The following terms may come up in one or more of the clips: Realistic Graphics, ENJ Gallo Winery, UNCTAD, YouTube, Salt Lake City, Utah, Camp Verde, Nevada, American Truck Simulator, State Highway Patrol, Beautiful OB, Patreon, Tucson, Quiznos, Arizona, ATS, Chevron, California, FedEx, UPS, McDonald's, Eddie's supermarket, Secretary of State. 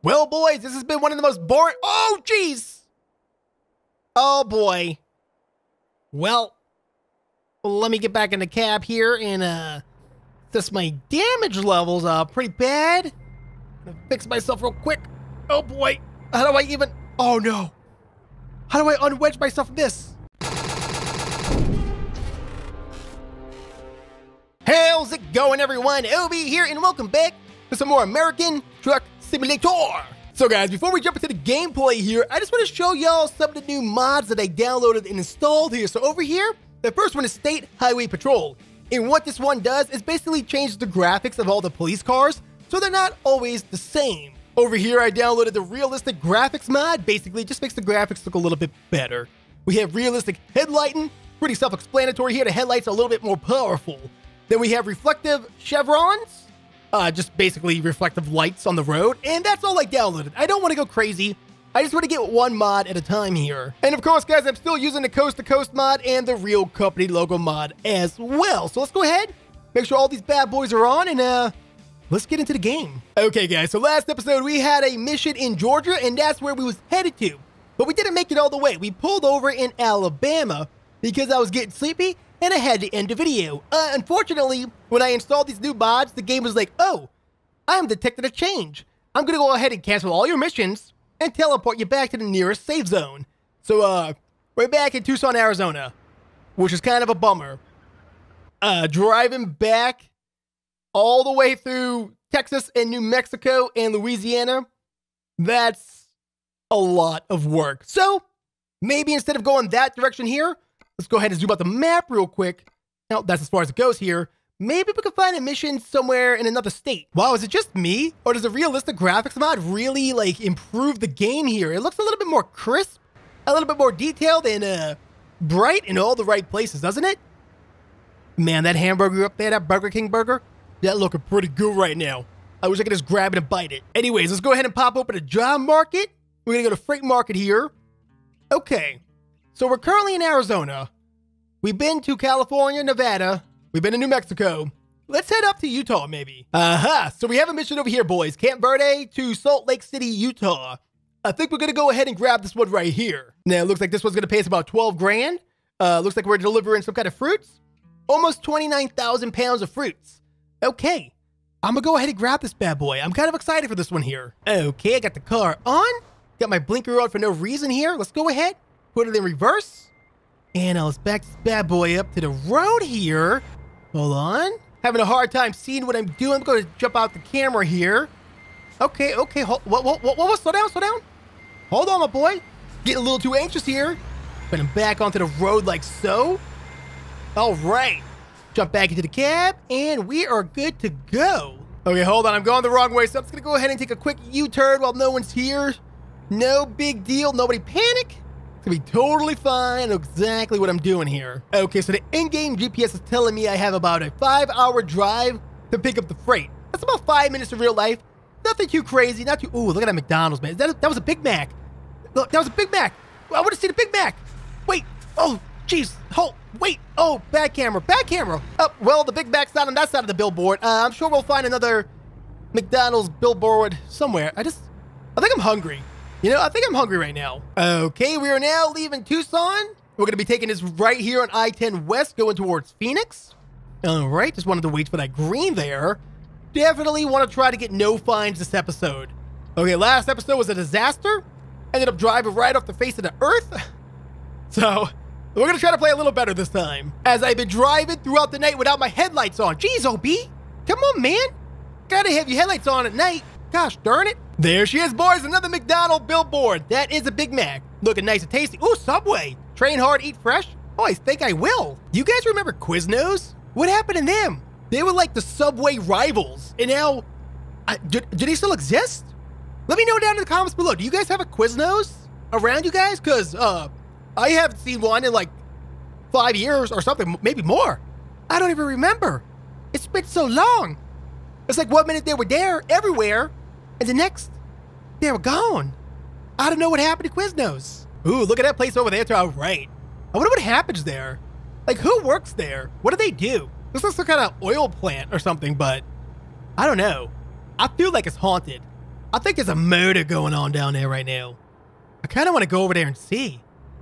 Well, boys, this has been one of the most boring. Oh, jeez. Oh, boy. Well, let me get back in the cab here and, just my damage levels are pretty bad. I'm gonna fix myself real quick. Oh, boy. How do I even? Oh, no. How do I unwedge myself from this? How's it going, everyone? Obi here, and welcome back to some more American Truck Simulator. So guys, before we jump into the gameplay here, I just want to show y'all some of the new mods that I downloaded and installed here. So over here, the first one is State Highway Patrol. And what this one does is basically change the graphics of all the police cars, so they're not always the same. Over here, I downloaded the Realistic Graphics mod. Basically, it just makes the graphics look a little bit better. We have realistic headlighting, pretty self-explanatory here. The headlights are a little bit more powerful. Then we have reflective chevrons. Just basically reflective lights on the road, and that's all I downloaded. I don't want to go crazy. I just want to get one mod at a time here. And of course, guys, I'm still using the Coast to Coast mod and the Real Company Logo mod as well. So let's go ahead, make sure all these bad boys are on, and let's get into the game. Okay, guys, so last episode, we had a mission in Georgia, and that's where we was headed to. But we didn't make it all the way. We pulled over in Alabama because I was getting sleepy, and I had to end the video. Unfortunately, when I installed these new mods, the game was like, oh, I'm detecting a change. I'm gonna go ahead and cancel all your missions and teleport you back to the nearest save zone. So, we're back in Tucson, Arizona, which is kind of a bummer. Driving back all the way through Texas and New Mexico and Louisiana, that's a lot of work. So, maybe instead of going that direction here, let's go ahead and zoom out the map real quick. Now, that's as far as it goes here. Maybe we can find a mission somewhere in another state. Wow, is it just me? Or does the realistic graphics mod really, like, improve the game here? It looks a little bit more crisp, a little bit more detailed, and bright in all the right places, doesn't it? Man, that hamburger up there, that Burger King burger, that looking pretty good right now. I wish I could just grab it and bite it. Anyways, let's go ahead and pop open a job market. We're gonna go to freight market here. Okay. So we're currently in Arizona. We've been to California, Nevada. We've been to New Mexico. Let's head up to Utah, maybe. So we have a mission over here, boys. Camp Verde to Salt Lake City, Utah. I think we're gonna go ahead and grab this one right here. Now, it looks like this one's gonna pay us about 12 grand. Looks like we're delivering some kind of fruits. Almost 29,000 pounds of fruits. Okay, I'm gonna go ahead and grab this bad boy. I'm kind of excited for this one here. Okay, I got the car on. Got my blinker on for no reason here. Let's go ahead. Put it in reverse, and let's back this bad boy up to the road here. Hold on. Having a hard time seeing what I'm doing. I'm going to jump out the camera here. Okay, okay. Whoa, slow down, slow down. Hold on, my boy. Getting a little too anxious here. Put him back onto the road like so. All right. Jump back into the cab, and we are good to go. Okay, hold on. I'm going the wrong way, so I'm just going to go ahead and take a quick U-turn while no one's here. No big deal. Nobody panic. It's gonna be totally fine, exactly what I'm doing here. Okay, so the in-game GPS is telling me I have about a 5-hour drive to pick up the freight. That's about 5 minutes in real life. Nothing too crazy, not too, ooh, look at that McDonald's, man. That was a Big Mac. Look, that was a Big Mac. I wanna see the Big Mac. Wait, oh, jeez, hold, wait, oh, back camera, back camera. Oh, well, the Big Mac's not on that side of the billboard. I'm sure we'll find another McDonald's billboard somewhere. I think I'm hungry. You know, I think I'm hungry right now. Okay, we are now leaving Tucson. We're gonna be taking this right here on I-10 West, going towards Phoenix. All right, just wanted to wait for that green there. Definitely want to try to get no fines this episode. Okay, last episode was a disaster. Ended up driving right off the face of the earth. So, we're gonna try to play a little better this time, as I've been driving throughout the night without my headlights on. Jeez, OB, come on, man. Gotta have your headlights on at night. Gosh darn it. There she is, boys, another McDonald's billboard. That is a Big Mac. Looking nice and tasty. Ooh, Subway. Train hard, eat fresh. Oh, I think I will. Do you guys remember Quiznos? What happened to them? They were like the Subway rivals. And now, do they still exist? Let me know down in the comments below. Do you guys have a Quiznos around you guys? Because I haven't seen one in like 5 years or something, maybe more. I don't even remember. It's been so long. It's like 1 minute they were there everywhere, and the next, they were gone. I don't know what happened to Quiznos. Ooh, look at that place over there to our right. I wonder what happens there. Like, who works there? What do they do? This looks like some kind of oil plant or something, but I don't know. I feel like it's haunted. I think there's a murder going on down there right now. I kind of want to go over there and see.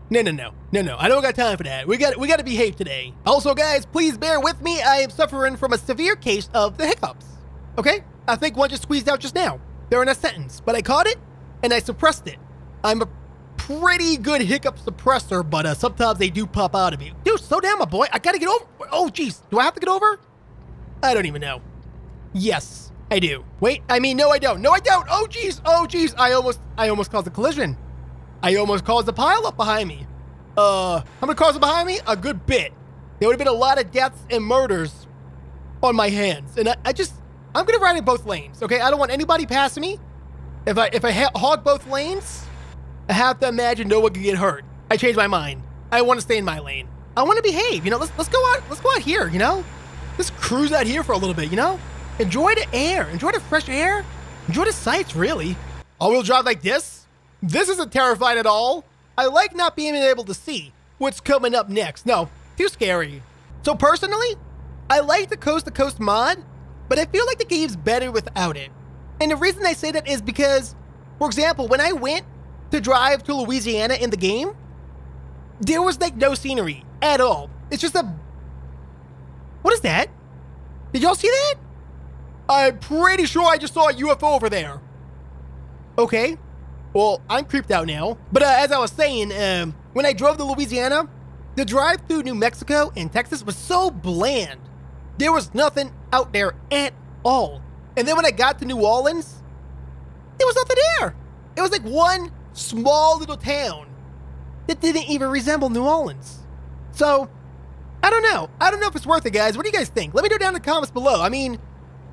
No. I don't got time for that. We got to behave today. Also, guys, please bear with me. I am suffering from a severe case of the hiccups. Okay? I think one just squeezed out just now. They're in a sentence, but I caught it and I suppressed it. I'm a pretty good hiccup suppressor, but sometimes they do pop out of me. Dude, slow down, my boy. I got to get over. Oh, jeez. Do I have to get over? I don't even know. Yes, I do. Wait, I mean, no, I don't. No, I don't. Oh, jeez. Oh, jeez. I almost caused a collision. I almost caused a pileup behind me. How many cars are behind me? A good bit. There would have been a lot of deaths and murders on my hands. And I'm gonna ride in both lanes, okay? I don't want anybody passing me. If I hog both lanes, I have to imagine no one can get hurt. I changed my mind. I want to stay in my lane. I want to behave, you know? Let's go out here, you know? Let's cruise out here for a little bit, you know? Enjoy the air, enjoy the fresh air, enjoy the sights, really. All-wheel drive like this? This isn't terrifying at all. I like not being able to see what's coming up next. No, too scary. So personally, I like the coast-to-coast mod, but I feel like the game's better without it. And the reason I say that is because, for example, when I went to drive to Louisiana in the game, there was like no scenery at all. It's just a... What is that? Did y'all see that? I'm pretty sure I just saw a UFO over there. Okay. Well, I'm creeped out now, but as I was saying, when I drove to Louisiana, the drive through New Mexico and Texas was so bland. There was nothing out there at all. And then when I got to New Orleans, there was nothing there. It was like one small little town that didn't even resemble New Orleans. So, I don't know. I don't know if it's worth it, guys. What do you guys think? Let me know down in the comments below. I mean,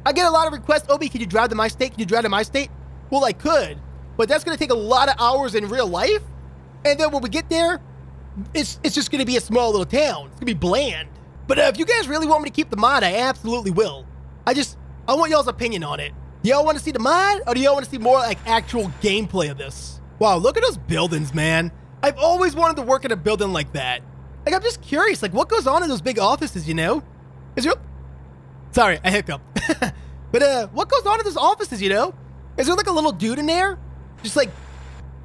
I get a lot of requests. Obi, can you drive to my state? Can you drive to my state? Well, I could. But that's going to take a lot of hours in real life. And then when we get there, it's just going to be a small little town. It's going to be bland. But if you guys really want me to keep the mod, I absolutely will. I want y'all's opinion on it. Do y'all want to see the mod? Or do y'all want to see more like actual gameplay of this? Wow, look at those buildings, man. I've always wanted to work in a building like that. Like, I'm just curious. Like, what goes on in those big offices, you know? Sorry, I hiccuped. But what goes on in those offices, you know? Is there like a little dude in there? Just like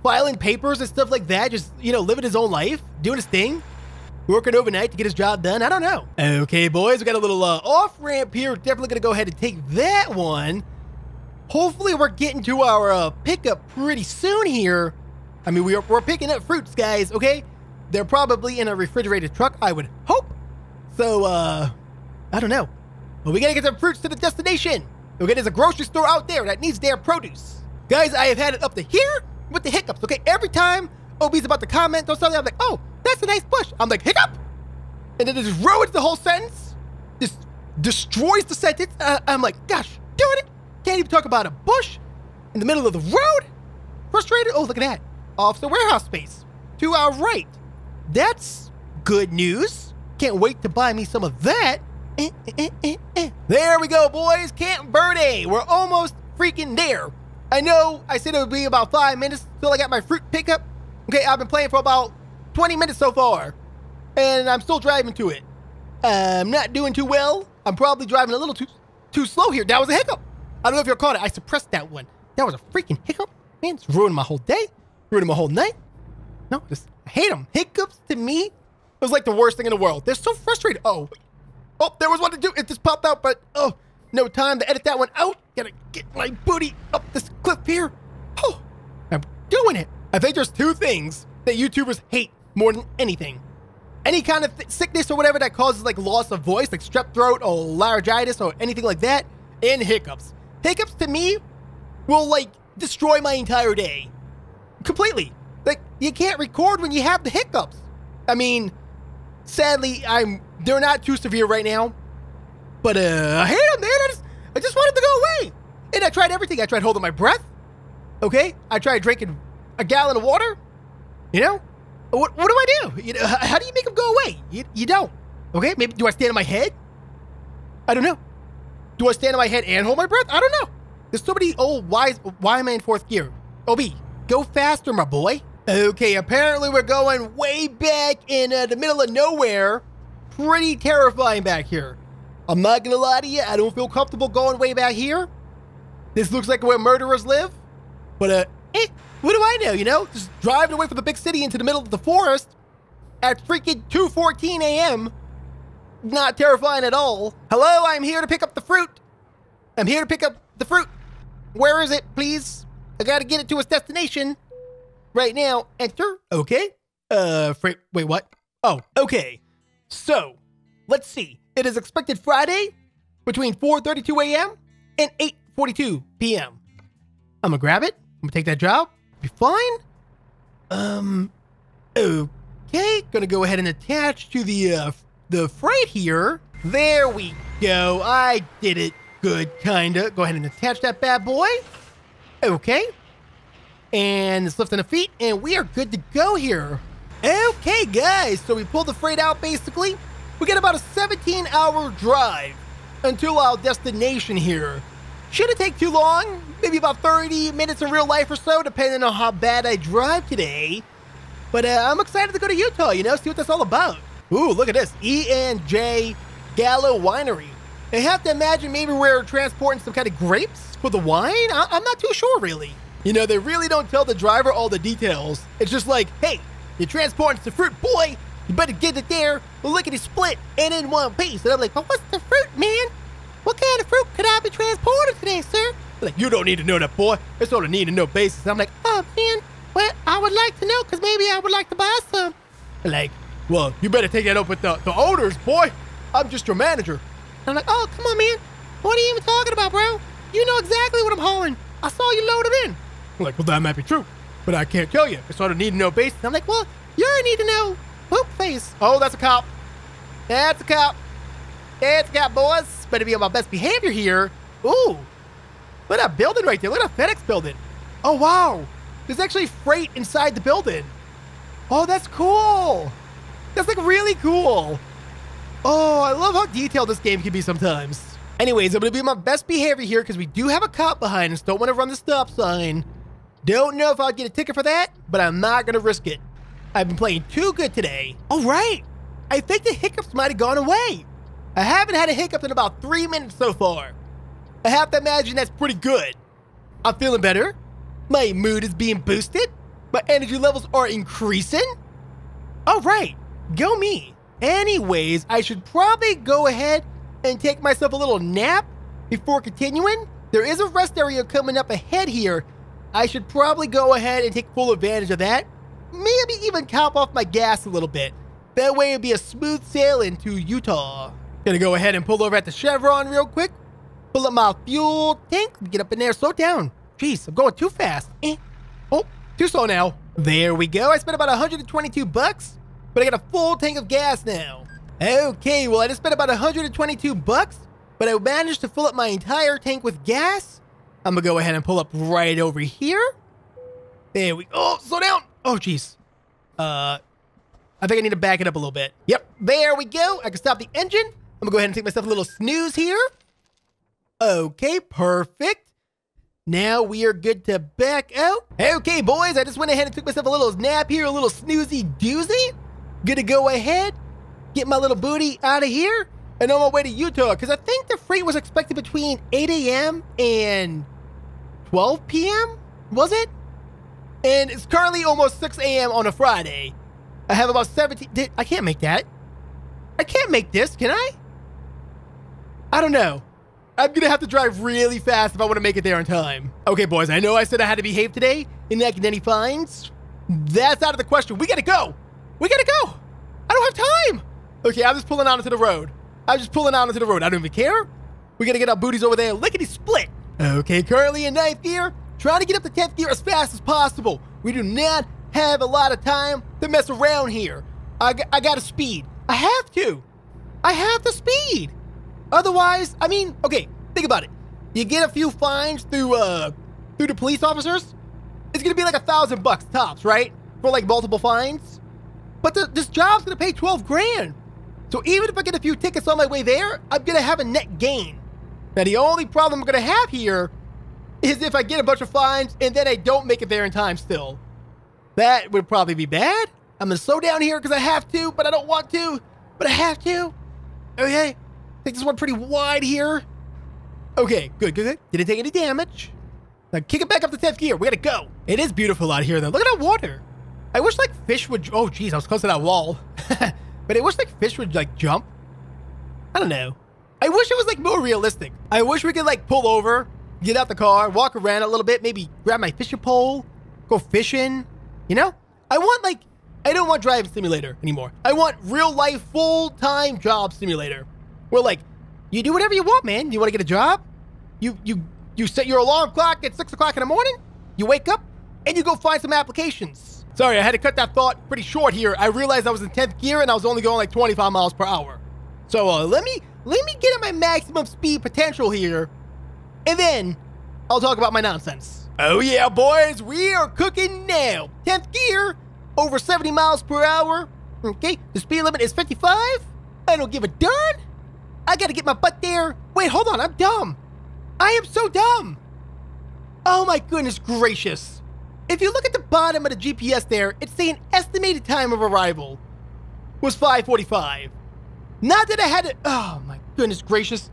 filing papers and stuff like that. Just, you know, living his own life, doing his thing, working overnight to get his job done. I don't know. Okay, boys, we got a little off ramp here. We're definitely gonna go ahead and take that one. Hopefully we're getting to our pickup pretty soon here. I mean, we're picking up fruits, guys, okay? They're probably in a refrigerated truck, I would hope. So, I don't know. But we gotta get some fruits to the destination. Okay, there's a grocery store out there that needs their produce. Guys, I have had it up to here with the hiccups, okay? Every time Obi's about to comment or something, I'm like, oh, that's a nice bush. I'm like, hiccup? And then it just ruins the whole sentence. Just destroys the sentence. I'm like, gosh, darn it. Can't even talk about a bush in the middle of the road. Frustrated. Oh, look at that. Off the warehouse space to our right. That's good news. Can't wait to buy me some of that. There we go, boys. Camp Verde. We're almost freaking there. I know I said it would be about 5 minutes till I got my fruit pickup. Okay, I've been playing for about 20 minutes so far, and I'm still driving to it. I'm not doing too well. I'm probably driving a little too slow here. That was a hiccup. I don't know if you caught it. I suppressed that one. That was a freaking hiccup. Man, it's ruined my whole day, ruined my whole night. No, I hate them. Hiccups to me, it was like the worst thing in the world. They're so frustrating. Oh, there was one to do. It just popped out, but oh. No time to edit that one out. Gotta get my booty up this cliff here. Oh, I'm doing it. I think there's two things that YouTubers hate more than anything. Any kind of sickness or whatever that causes like loss of voice, like strep throat or laryngitis or anything like that, and hiccups. Hiccups to me will like destroy my entire day. Completely. Like, you can't record when you have the hiccups. I mean, sadly, they're not too severe right now. But I hate them, man. I just wanted to go away. And I tried everything. I tried holding my breath. Okay? I tried drinking a gallon of water. You know? What do I do? You know, how do you make them go away? You don't. Okay? Maybe, do I stand on my head? I don't know. Do I stand on my head and hold my breath? I don't know. There's so many old wise... Why am I in fourth gear? OB, go faster, my boy. Okay, apparently we're going way back in the middle of nowhere. Pretty terrifying back here. I'm not gonna lie to you, I don't feel comfortable going way back here. This looks like where murderers live. But, what do I know, you know? Just driving away from the big city into the middle of the forest at freaking 2:14 a.m. Not terrifying at all. Hello, I'm here to pick up the fruit. I'm here to pick up the fruit. Where is it, please? I gotta get it to its destination. Right now, enter. Okay. Wait, what? Oh, okay. So, let's see. It is expected Friday between 4:32 a.m. and 8:42 p.m. I'm gonna grab it. I'm gonna take that job. Be fine. Okay. Gonna go ahead and attach to the freight here. There we go. I did it. Good, kinda. Go ahead and attach that bad boy. Okay. And it's lifting the feet, and we are good to go here. Okay, guys. So we pulled the freight out, basically. We got about a 17-hour drive until our destination here. Shouldn't take too long. Maybe about 30 minutes in real life or so, depending on how bad I drive today. But I'm excited to go to Utah, you know, see what that's all about. Ooh, look at this. ENJ Gallo Winery. I have to imagine maybe we're transporting some kind of grapes for the wine? I'm not too sure, really. You know, they really don't tell the driver all the details. It's just like, hey, you're transporting some fruit, boy. You better get it there. Look at it split and in one piece. And I'm like, well, what's the fruit, man? What kind of fruit could I be transporting today, sir? They're like, you don't need to know that, boy. It's on a need-to-know basis. And I'm like, oh, man, well, I would like to know because maybe I would like to buy some. They're like, well, you better take that up with the owners, boy. I'm just your manager. And I'm like, oh, come on, man. What are you even talking about, bro? You know exactly what I'm hauling. I saw you load it in. I'm like, well, that might be true, but I can't tell you. It's on a need-to-know basis. And I'm like, well, you're a need-to-know. Poop face. Oh, that's a cop. That's a cop. That's a cop, boys. Better be on my best behavior here. Ooh. Look at that building right there. Look at that FedEx building. Oh, wow. There's actually freight inside the building. Oh, that's cool. That's, like, really cool. Oh, I love how detailed this game can be sometimes. Anyways, I'm going to be on my best behavior here because we do have a cop behind us. Don't want to run the stop sign. Don't know if I'll get a ticket for that, but I'm not going to risk it. I've been playing too good today. All right. I think the hiccups might have gone away. I haven't had a hiccup in about 3 minutes so far. I have to imagine that's pretty good. I'm feeling better. My mood is being boosted. My energy levels are increasing. All right. Go me. Anyways, I should probably go ahead and take myself a little nap before continuing. There is a rest area coming up ahead here. I should probably go ahead and take full advantage of that. Maybe even top off my gas a little bit. That way it'd be a smooth sail into Utah. Gonna go ahead and pull over at the Chevron real quick. Pull up my fuel tank. Get up in there. Slow down. Jeez, I'm going too fast. Oh, too slow now. There we go. I spent about 122 bucks, but I got a full tank of gas now. Okay, well, I just spent about 122 bucks, but I managed to fill up my entire tank with gas. I'm gonna go ahead and pull up right over here. There we go. Oh, slow down. Oh, jeez. I think I need to back it up a little bit. Yep, there we go. I can stop the engine. I'm gonna go ahead and take myself a little snooze here. Okay, perfect. Now we are good to back out. Okay, boys, I just went ahead and took myself a little nap here, a little snoozy doozy. Gonna go ahead, get my little booty out of here, and on my way to Utah, because I think the freight was expected between 8 a.m. and 12 p.m., was it? And it's currently almost 6 a.m. on a Friday. I have about 17... I can't make that. I can't make this, can I? I don't know. I'm going to have to drive really fast if I want to make it there on time. Okay, boys, I know I said I had to behave today and not get any fines. That's out of the question. We got to go. We got to go. I don't have time. Okay, I'm just pulling out into the road. I don't even care. We got to get our booties over there. Lickety split. Okay, currently in 9th gear. Trying to get up to 10th gear as fast as possible. We do not have a lot of time to mess around here. I gotta speed. I have to speed. Otherwise, I mean, okay, think about it. You get a few fines through the police officers. It's gonna be like $1,000 tops, right? For like multiple fines. But this job's gonna pay 12 grand. So even if I get a few tickets on my way there, I'm gonna have a net gain. Now the only problem I'm gonna have here is if I get a bunch of fines and then I don't make it there in time still. That would probably be bad. I'm gonna slow down here because I have to, but I don't want to, but I have to. Okay, take this one pretty wide here. Okay, good, good, good. Didn't take any damage. Now kick it back up to 10th gear. We gotta go. It is beautiful out here though. Look at that water. I wish like fish would, oh geez, I was close to that wall. But I wish like fish would like jump. I don't know. I wish it was like more realistic. I wish we could like pull over, get out the car, walk around a little bit, maybe grab my fishing pole, go fishing, you know? I want like, I don't want driving simulator anymore. I want real life, full-time job simulator. Where like, you do whatever you want, man. You wanna get a job? You set your alarm clock at 6 o'clock in the morning, you wake up, and you go find some applications. Sorry, I had to cut that thought pretty short here. I realized I was in 10th gear and I was only going like 25 miles per hour. So let me get at my maximum speed potential here, and then I'll talk about my nonsense. Oh yeah, boys, we are cooking now. 10th gear, over 70 miles per hour. Okay, the speed limit is 55. I don't give a darn. I gotta get my butt there. Wait, hold on, I'm dumb. I am so dumb. Oh my goodness gracious. If you look at the bottom of the GPS there, it's saying estimated time of arrival was 5:45. Not that I had to, oh my goodness gracious.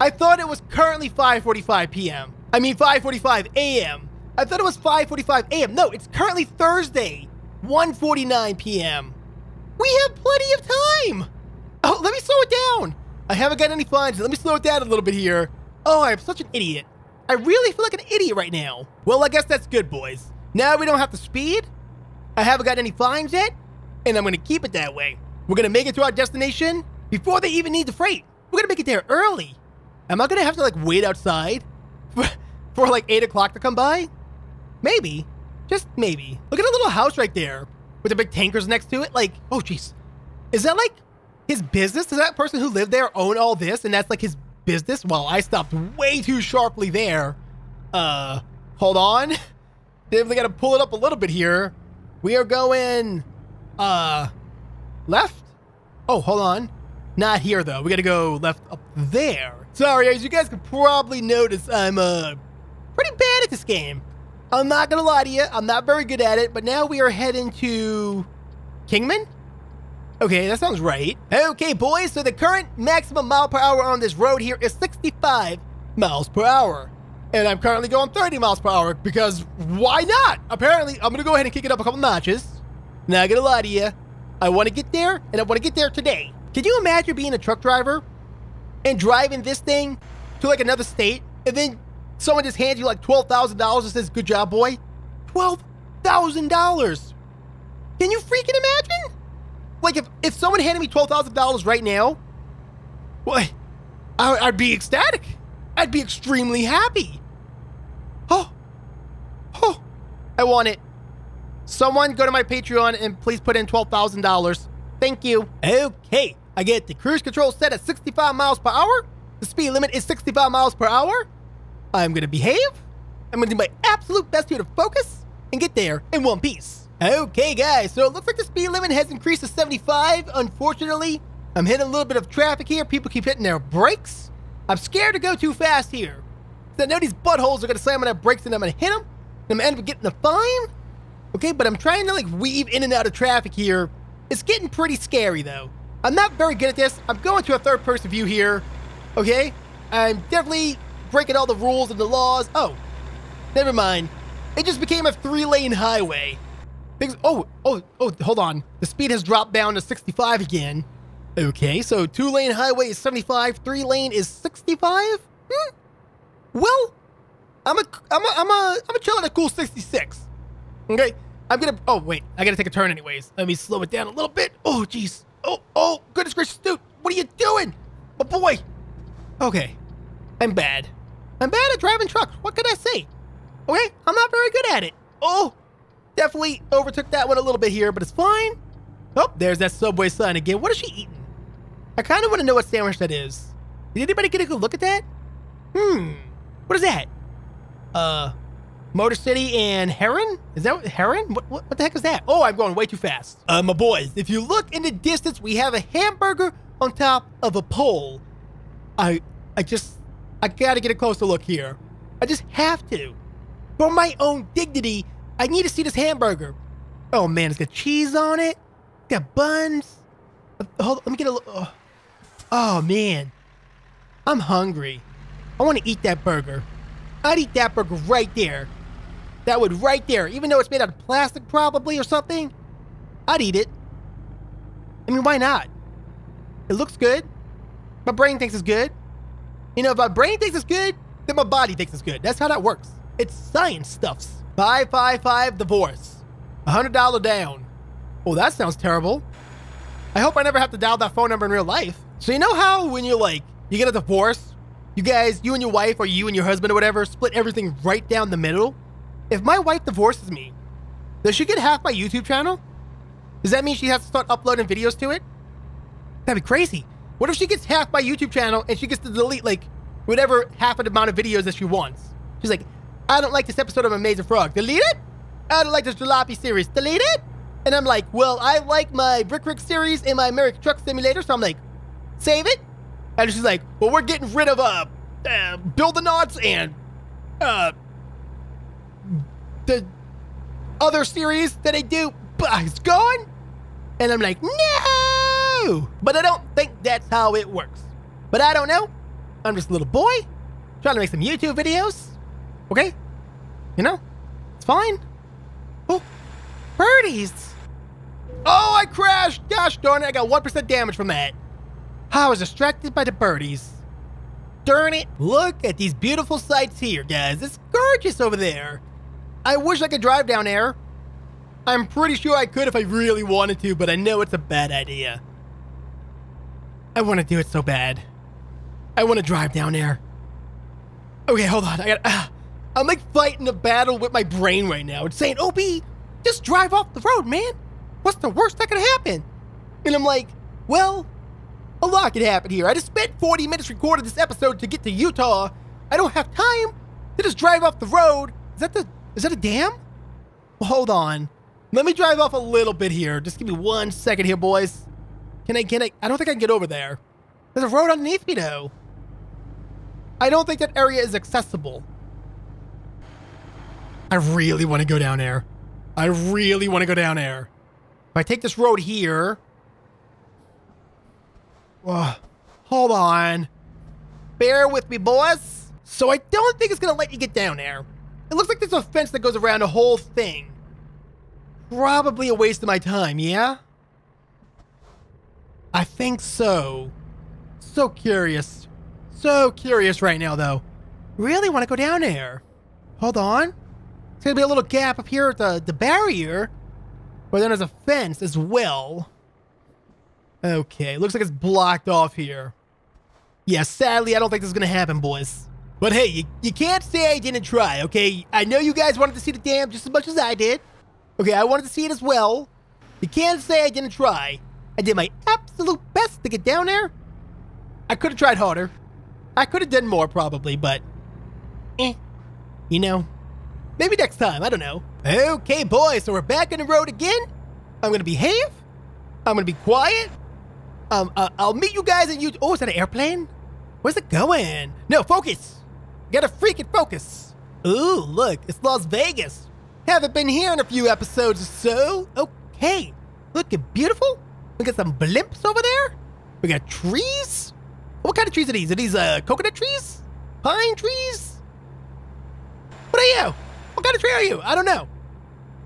I thought it was currently 5:45 p.m. I mean 5:45 a.m. I thought it was 5:45 a.m. No, it's currently Thursday, 1:49 p.m. We have plenty of time. Oh, let me slow it down. I haven't got any fines. Let me slow it down a little bit here. Oh, I'm such an idiot. I really feel like an idiot right now. Well, I guess that's good, boys. Now we don't have to speed. I haven't got any fines yet, and I'm gonna keep it that way. We're gonna make it to our destination before they even need the freight. We're gonna make it there early. Am I gonna have to like wait outside for like 8 o'clock to come by? Maybe, just maybe. Look at a little house right there with the big tankers next to it. Like, oh jeez, is that like his business? Does that person who lived there own all this and that's like his business? Well, I stopped way too sharply there. Hold on. Definitely gotta pull it up a little bit here. We are going, left? Oh, hold on. Not here though. We gotta go left up there. Sorry, as you guys can probably notice, I'm, pretty bad at this game. I'm not gonna lie to you. I'm not very good at it, but now we are heading to Kingman? Okay, that sounds right. Okay, boys, so the current maximum mile per hour on this road here is 65 miles per hour. And I'm currently going 30 miles per hour because why not? Apparently, I'm gonna go ahead and kick it up a couple notches. Not gonna lie to you. I wanna get there, and I wanna get there today. Could you imagine being a truck driver and driving this thing to like another state, and then someone just hands you like $12,000 and says, good job, boy? $12,000! Can you freaking imagine? Like, if someone handed me $12,000 right now, well, I'd be ecstatic. I'd be extremely happy. Oh, oh, I want it. Someone go to my Patreon and please put in $12,000. Thank you. Okay, I get the cruise control set at 65 miles per hour. The speed limit is 65 miles per hour. I'm gonna behave. I'm gonna do my absolute best here to focus and get there in one piece. Okay guys, so it looks like the speed limit has increased to 75, unfortunately. I'm hitting a little bit of traffic here. People keep hitting their brakes. I'm scared to go too fast here. So I know these buttholes are gonna slam on their brakes and I'm gonna hit them. And I'm gonna end up getting a fine. Okay, but I'm trying to like weave in and out of traffic here. It's getting pretty scary though. I'm not very good at this. I'm going to a third person view here. Okay, I'm definitely breaking all the rules and the laws. Oh, never mind. It just became a 3-lane highway. Oh, hold on. The speed has dropped down to 65 again. Okay, so 2-lane highway is 75, 3-lane is 65? Hmm. Well, I'm a chill at a cool 66. Okay, I'm gonna, oh wait, I gotta take a turn anyways. Let me slow it down a little bit. Oh, jeez. Oh, goodness gracious, dude, what are you doing? My boy. Okay, I'm bad. I'm bad at driving trucks, what could I say? Okay, I'm not very good at it. Oh. Definitely overtook that one a little bit here, but it's fine. Oh, there's that Subway sign again. What is she eating? I kind of want to know what sandwich that is. Did anybody get a good look at that? Hmm. What is that? Motor City and Heron? Is that Heron? What the heck is that? Oh, I'm going way too fast. My boys, if you look in the distance, we have a hamburger on top of a pole. I gotta get a closer look here. I just have to. For my own dignity, I need to see this hamburger. Oh man, it's got cheese on it. It's got buns. Hold on, let me get a look. Oh man, I'm hungry. I want to eat that burger. I'd eat that burger right there. That would right there, even though it's made out of plastic probably or something, I'd eat it. I mean, why not? It looks good. My brain thinks it's good. You know, if my brain thinks it's good, then my body thinks it's good. That's how that works. It's science stuffs. 555 divorce. $100 down. Oh, that sounds terrible. I hope I never have to dial that phone number in real life. So you know how when you're like, you get a divorce, you and your wife or you and your husband or whatever split everything right down the middle? If my wife divorces me, does she get half my YouTube channel? Does that mean she has to start uploading videos to it? That'd be crazy. What if she gets half my YouTube channel and she gets to delete like whatever half of the amount of videos that she wants? She's like, I don't like this episode of Amazing Frog. Delete it? I don't like this Jalopy series. Delete it? And I'm like, well, I like my Brick Rick series and my American Truck Simulator, so I'm like, save it? And she's like, well, we're getting rid of Build the Knots and the other series that I do. But it's gone? And I'm like, no! But I don't think that's how it works. But I don't know. I'm just a little boy trying to make some YouTube videos. Okay? You know? It's fine. Oh, birdies! Oh, I crashed! Gosh darn it, I got 1% damage from that. I was distracted by the birdies. Darn it, look at these beautiful sights here, guys. It's gorgeous over there. I wish I could drive down there. I'm pretty sure I could if I really wanted to, but I know it's a bad idea. I want to do it so bad. I want to drive down there. Okay, hold on. I got. I'm like fighting a battle with my brain right now. It's saying, "OB, just drive off the road, man. What's the worst that could happen?" And I'm like, "Well, a lot could happen here. I just spent 40 minutes recording this episode to get to Utah. I don't have time to just drive off the road. Is that a dam? Well, hold on. Let me drive off a little bit here. Just give me 1 second here, boys. I don't think I can get over there. There's a road underneath me, though. I don't think that area is accessible. I really want to go down there. I really want to go down there. If I take this road here... Oh, hold on. Bear with me, boys. So I don't think it's going to let you get down there. It looks like there's a fence that goes around the whole thing. Probably a waste of my time, yeah? I think so. So curious. So curious right now, though. Really want to go down there. Hold on. It's going to be a little gap up here at the barrier. But then there's a fence as well. Okay, looks like it's blocked off here. Yeah, sadly, I don't think this is going to happen, boys. But hey, you can't say I didn't try, okay? I know you guys wanted to see the dam just as much as I did. Okay, I wanted to see it as well. You can't say I didn't try. I did my absolute best to get down there. I could have tried harder. I could have done more probably, but... eh. You know. Maybe next time, I don't know. Okay, boys, so we're back on the road again. I'm going to behave. I'm going to be quiet. I'll meet you guys in Utah. Oh, is that an airplane? Where's it going? No, focus. You gotta freaking focus. Ooh, look, it's Las Vegas. Haven't been here in a few episodes or so. Okay, looking beautiful. We got some blimps over there. We got trees. What kind of trees are these? Are these coconut trees? Pine trees? What are you? What kind of tree are you? I don't know.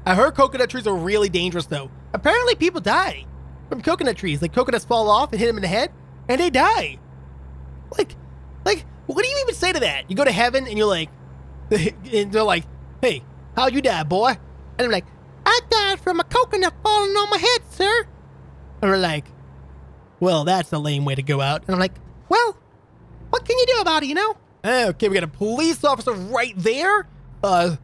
I heard coconut trees are really dangerous though. Apparently people die from coconut trees. Like coconuts fall off and hit them in the head and they die. Like, what do you even say to that? You go to heaven and you're like, and they're like, hey, how'd you die, boy? And I'm like, I died from a coconut falling on my head, sir. And we're like, well, that's a lame way to go out. And I'm like, well, what can you do about it, you know? Okay, we got a police officer right there. Oh,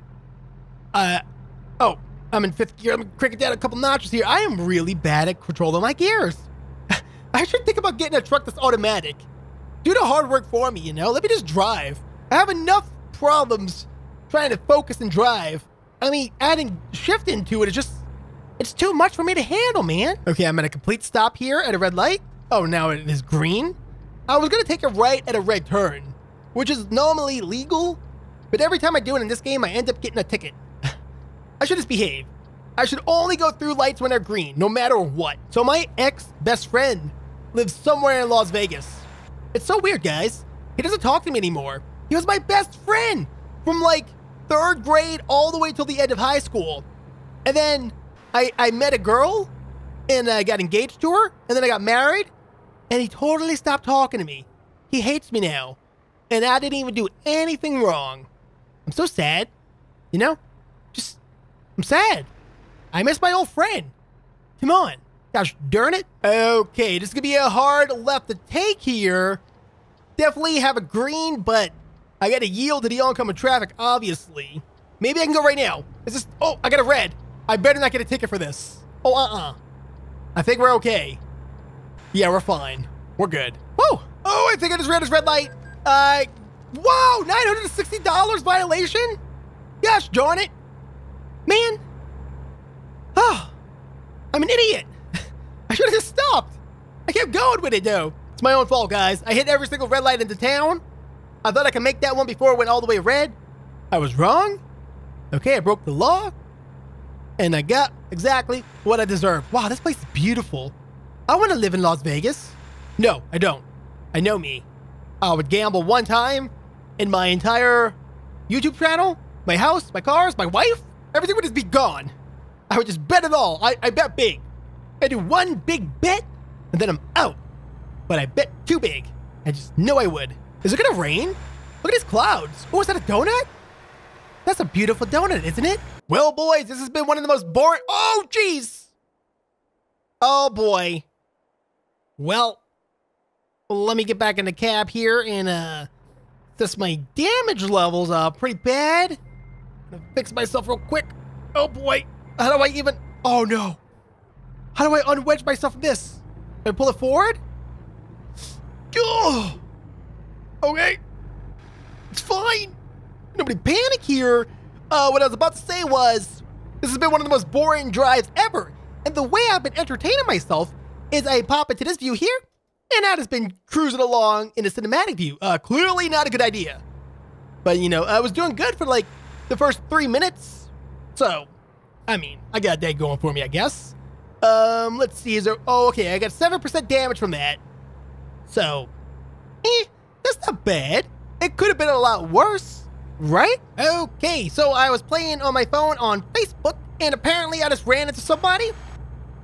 I'm in fifth gear. I'm cranking down a couple notches here. I am really bad at controlling my gears. I should think about getting a truck that's automatic. Do the hard work for me, you know? Let me just drive. I have enough problems trying to focus and drive. I mean, adding shift into it is just... it's too much for me to handle, man. Okay, I'm at a complete stop here at a red light. Oh, now it is green. I was going to take a right at a red turn, which is normally legal, but every time I do it in this game, I end up getting a ticket. I should just behave. I should only go through lights when they're green, no matter what. So my ex-best friend lives somewhere in Las Vegas. It's so weird, guys. He doesn't talk to me anymore. He was my best friend. from like 3rd grade all the way till the end of high school. And then I met a girl and I got engaged to her, and then I got married, and he totally stopped talking to me. He hates me now, and I didn't even do anything wrong. I'm so sad, you know? Just, I'm sad. I miss my old friend. Come on. Gosh darn it. Okay, this is gonna be a hard left to take here. Definitely have a green, but I gotta yield to the oncoming traffic, obviously. Maybe I can go right now. Is this, oh, I got a red. I better not get a ticket for this. Oh, I think we're okay. Yeah, we're fine. We're good. Whoa! Oh, I think I just ran this red light. Whoa! $960 violation? Gosh darn it. Man. Oh, I'm an idiot. I should have just stopped. I kept going with it, though. It's my own fault, guys. I hit every single red light in the town. I thought I could make that one before it went all the way red. I was wrong. Okay, I broke the law. And I got exactly what I deserved. Wow, this place is beautiful. I want to live in Las Vegas. No, I don't. I know me. I would gamble one time in my entire YouTube channel, my house, my cars, my wife. Everything would just be gone. I would just bet it all. I bet big. I do one big bet, and then I'm out. But I bet too big. I just know I would. Is it gonna rain? Look at these clouds. Oh, is that a donut? That's a beautiful donut, isn't it? Well, boys, this has been one of the most boring... Oh, jeez! Oh, boy. Well, let me get back in the cab here and, just my damage levels are pretty bad. I'm gonna fix myself real quick. Oh, boy. How do I even... Oh, no. How do I unwedge myself from this? Do I pull it forward? Oh! Okay. It's fine. Nobody panic here. What I was about to say was, this has been one of the most boring drives ever. And the way I've been entertaining myself is I pop into this view here, and I've just been cruising along in a cinematic view. Clearly not a good idea. But, you know, I was doing good for, like, the first 3 minutes. So, I mean, I got that going for me, I guess. Let's see, is there... Oh, okay, I got 7% damage from that. So, that's not bad. It could have been a lot worse, right? Okay, so I was playing on my phone on Facebook, and apparently I just ran into somebody.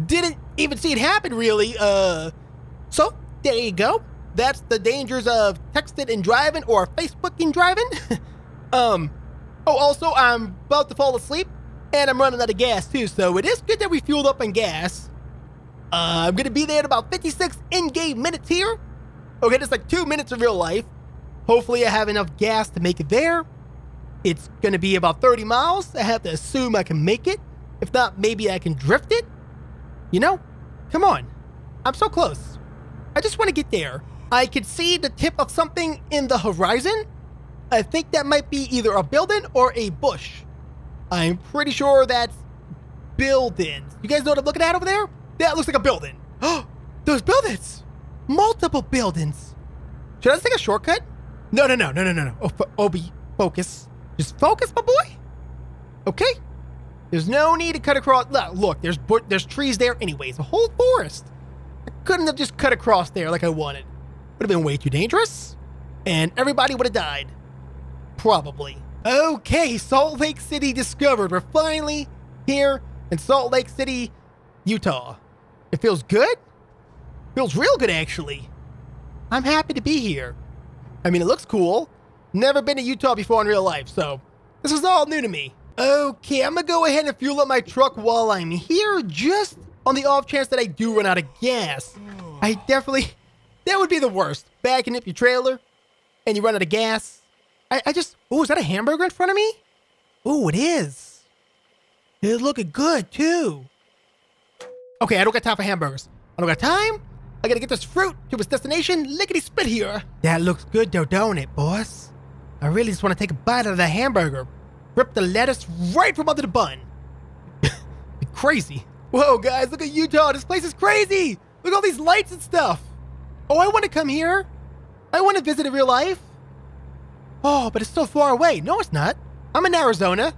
Didn't even see it happen, really. So, there you go. That's the dangers of texting and driving, or Facebooking driving. Oh, also, I'm about to fall asleep. And I'm running out of gas too, so it is good that we fueled up on gas. I'm gonna be there in about 56 in-game minutes here. Okay, that's like 2 minutes of real life. Hopefully I have enough gas to make it there. It's gonna be about 30 miles. I have to assume I can make it. If not, maybe I can drift it. You know, come on. I'm so close. I just wanna get there. I could see the tip of something in the horizon. I think that might be either a building or a bush. I'm pretty sure that's buildings. You guys know what I'm looking at over there? That looks like a building. Oh, those buildings. Multiple buildings. Should I just take a shortcut? No. Obi, focus. Just focus, my boy. Okay. There's no need to cut across. Look, there's trees there anyways. A whole forest. I couldn't have just cut across there like I wanted. Would have been way too dangerous. And everybody would have died. Probably. Okay, Salt Lake City discovered. We're finally here in Salt Lake City, Utah. It feels good. Feels real good, actually. I'm happy to be here. I mean, it looks cool. Never been to Utah before in real life, so this is all new to me. Okay, I'm gonna go ahead and fuel up my truck while I'm here, just on the off chance that I do run out of gas. I definitely... That would be the worst. Backing up your trailer, and you run out of gas. I just... Oh, is that a hamburger in front of me? Oh, it is. It's looking good, too. Okay, I don't got time for hamburgers. I don't got time. I gotta get this fruit to its destination. Lickety spit here. That looks good, though, don't it, boss? I really just want to take a bite out of the hamburger. Rip the lettuce right from under the bun. Crazy. Whoa, guys, look at Utah. This place is crazy. Look at all these lights and stuff. Oh, I want to come here. I want to visit in real life. Oh, but it's so far away. No, it's not. I'm in Arizona.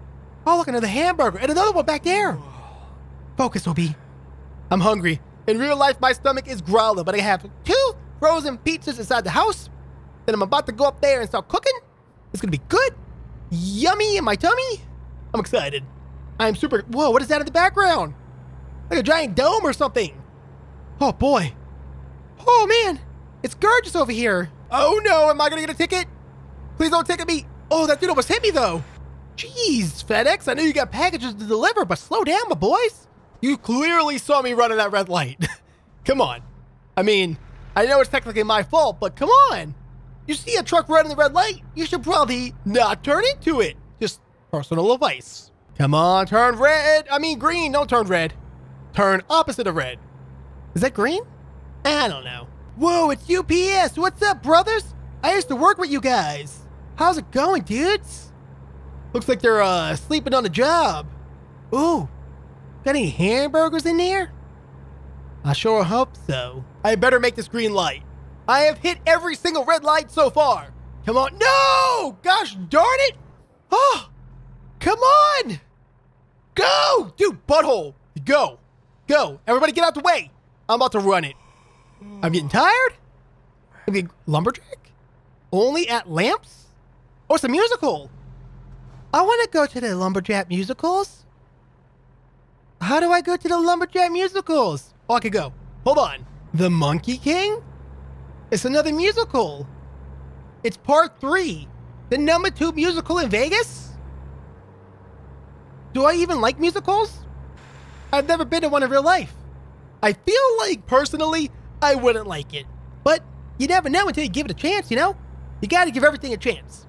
Oh, look, another hamburger and another one back there. Focus, Obi. I'm hungry. In real life, my stomach is growling, but I have 2 frozen pizzas inside the house. Then I'm about to go up there and start cooking. It's going to be good. yummy in my tummy. I'm excited. I'm super. Whoa, what is that in the background? Like a giant dome or something. Oh boy. Oh man, it's gorgeous over here. Oh no, am I gonna get a ticket? Please don't ticket me. Oh, that dude almost hit me though. Jeez, FedEx, I know you got packages to deliver, but slow down, my boys. You clearly saw me running that red light. Come on. I mean, I know it's technically my fault, but come on. You see a truck running the red light, you should probably not turn into it. Just personal advice. Come on, turn red. I mean green, don't turn red. Turn opposite of red. Is that green? I don't know. Whoa, it's UPS. What's up, brothers? I used to work with you guys. How's it going, dudes? Looks like they're sleeping on the job. Ooh, got any hamburgers in there? I sure hope so. I better make this green light. I have hit every single red light so far. Come on. No! Gosh darn it! Oh! Come on! Go! Dude, butthole! Go! Go! Everybody get out the way! I'm about to run it. I'm getting tired? I'm getting lumberjack? Only at lamps? Oh, it's a musical! I want to go to the lumberjack musicals. How do I go to the lumberjack musicals? Oh, I could go. Hold on. The Monkey King? It's another musical. It's part 3. The number 2 musical in Vegas? Do I even like musicals? I've never been to one in real life. I feel like, personally, I wouldn't like it. But you never know until you give it a chance, you know? You gotta give everything a chance.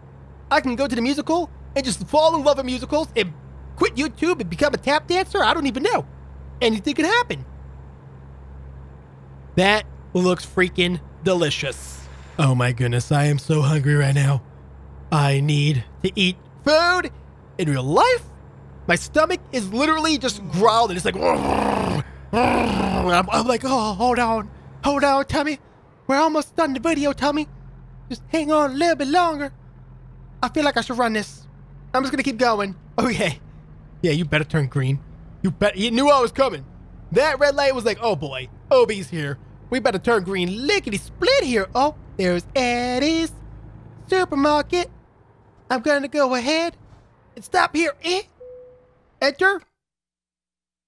I can go to the musical and just fall in love with musicals and quit YouTube and become a tap dancer. I don't even know. Anything could happen. That looks freaking delicious. Oh my goodness, I am so hungry right now. I need to eat food in real life. My stomach is literally just growling. It's like, I'm like, oh, hold on, tummy. We're almost done the video, tummy. Just hang on a little bit longer. I feel like I should run this. I'm just gonna keep going. Oh yeah, yeah. You better turn green. You bet. You knew I was coming. That red light was like, oh boy, Obi's here. We better turn green. Lickety split here. Oh, there's Eddie's supermarket. I'm gonna go ahead and stop here. Enter.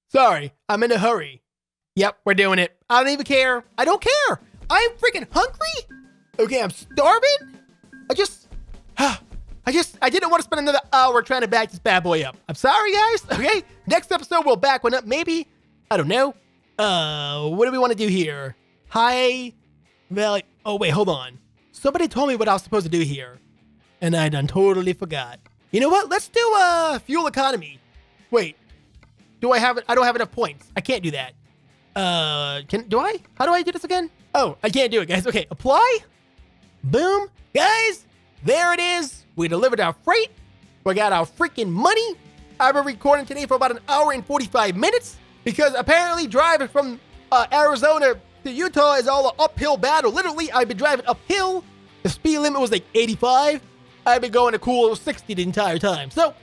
Sorry, I'm in a hurry. Yep, we're doing it. I don't even care. I don't care. I'm freaking hungry. Okay, I'm starving. I didn't want to spend another hour trying to back this bad boy up. I'm sorry, guys. Okay, next episode we'll back one up. Maybe, I don't know. What do we want to do here? High value. Oh wait, hold on. Somebody told me what I was supposed to do here, and I done totally forgot. You know what? Let's do fuel economy. Wait, do I have it? I don't have enough points. I can't do that. Do I? How do I do this again? Oh, I can't do it, guys. Okay, apply. Boom, guys. There it is. We delivered our freight. We got our freaking money. I've been recording today for about an hour and 45 minutes because apparently driving from Arizona to Utah is all an uphill battle. Literally, I've been driving uphill. The speed limit was like 85. I've been going a cool 60 the entire time. So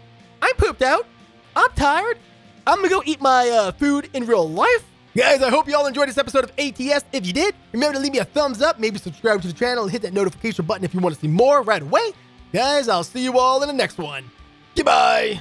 I'm pooped out. I'm tired. I'm gonna go eat my food in real life. Guys, I hope you all enjoyed this episode of ATS. If you did, remember to leave me a thumbs up, maybe subscribe to the channel, and hit that notification button if you want to see more right away. Guys, I'll see you all in the next one. Goodbye.